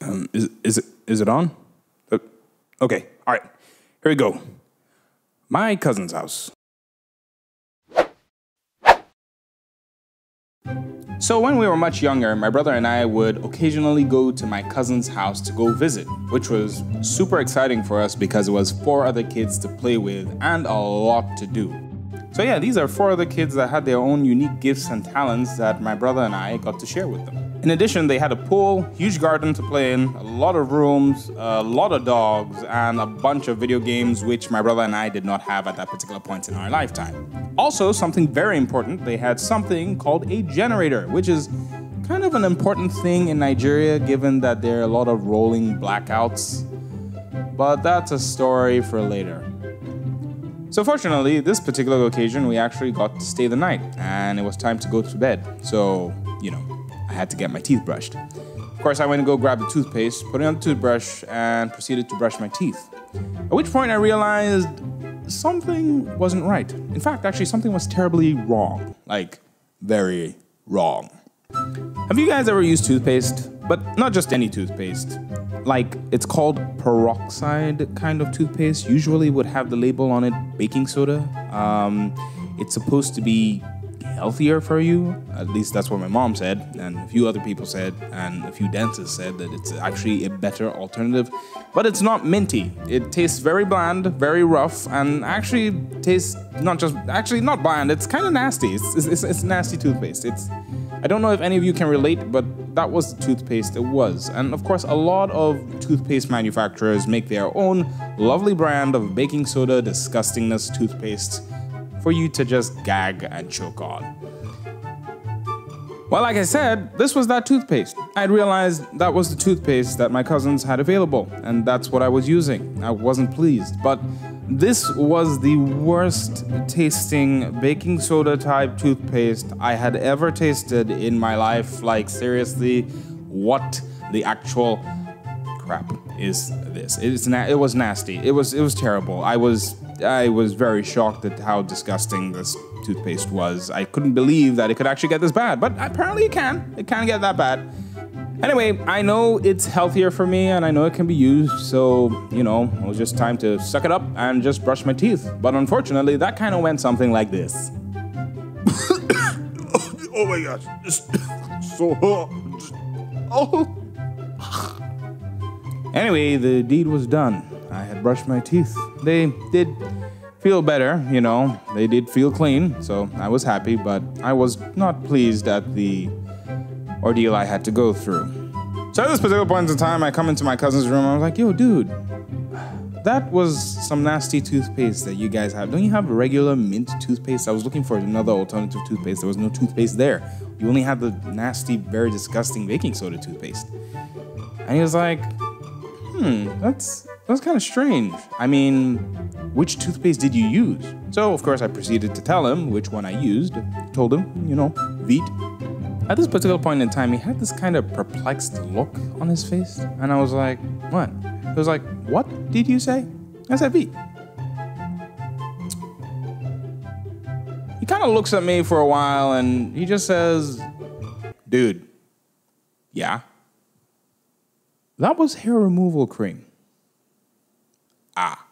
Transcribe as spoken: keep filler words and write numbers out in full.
Um, is, is, it, is it on? Uh, okay, all right, here we go. My cousin's house. So when we were much younger, my brother and I would occasionally go to my cousin's house to go visit, which was super exciting for us because it was four other kids to play with and a lot to do. So yeah, these are four other kids that had their own unique gifts and talents that my brother and I got to share with them. In addition, they had a pool, huge garden to play in, a lot of rooms, a lot of dogs, and a bunch of video games, which my brother and I did not have at that particular point in our lifetime. Also, something very important, they had something called a generator, which is kind of an important thing in Nigeria, given that there are a lot of rolling blackouts. But that's a story for later. So fortunately, this particular occasion, we actually got to stay the night, and it was time to go to bed. So, you know, I had to get my teeth brushed. Of course, I went to go grab the toothpaste, put it on the toothbrush, and proceeded to brush my teeth. At which point I realized something wasn't right. In fact, actually, something was terribly wrong. Like, very wrong. Have you guys ever used toothpaste? But not just any toothpaste. Like, it's called peroxide kind of toothpaste. Usually would have the label on it, baking soda. Um, it's supposed to be healthier for you. At least that's what my mom said, and a few other people said, and a few dentists said that it's actually a better alternative. But it's not minty. It tastes very bland, very rough, and actually tastes not just, actually not bland, it's kind of nasty. It's, it's, it's, it's nasty toothpaste. It's, I don't know if any of you can relate, but that was the toothpaste it was. And of course, a lot of toothpaste manufacturers make their own lovely brand of baking soda disgustingness toothpaste for you to just gag and choke on. Well, like I said, this was that toothpaste. I realized that was the toothpaste that my cousins had available, and that's what I was using. I wasn't pleased, but this was the worst tasting baking soda type toothpaste I had ever tasted in my life. Like, seriously, what the actual crap is this? It's na it was nasty. It was, it was terrible. I was... I was very shocked at how disgusting this toothpaste was. I couldn't believe that it could actually get this bad, but apparently it can. It can get that bad. Anyway, I know it's healthier for me and I know it can be used, so, you know, it was just time to suck it up and just brush my teeth. But unfortunately, that kind of went something like this. Oh my gosh. Just so hot. Oh. Anyway, the deed was done. I had brushed my teeth. They did feel better, you know, they did feel clean, so I was happy, but I was not pleased at the ordeal I had to go through. So at this particular point in time, I come into my cousin's room, I was like, yo, dude, that was some nasty toothpaste that you guys have. Don't you have regular mint toothpaste? I was looking for another alternative toothpaste. There was no toothpaste there. You only had the nasty, very disgusting baking soda toothpaste. And he was like, hmm, that's... That's kind of strange. I mean, which toothpaste did you use? So, of course, I proceeded to tell him which one I used. Told him, you know, Veet. At this particular point in time, he had this kind of perplexed look on his face. And I was like, what? He was like, what did you say? I said, Veet. He kind of looks at me for a while and he just says, dude, yeah? That was hair removal cream. Ah.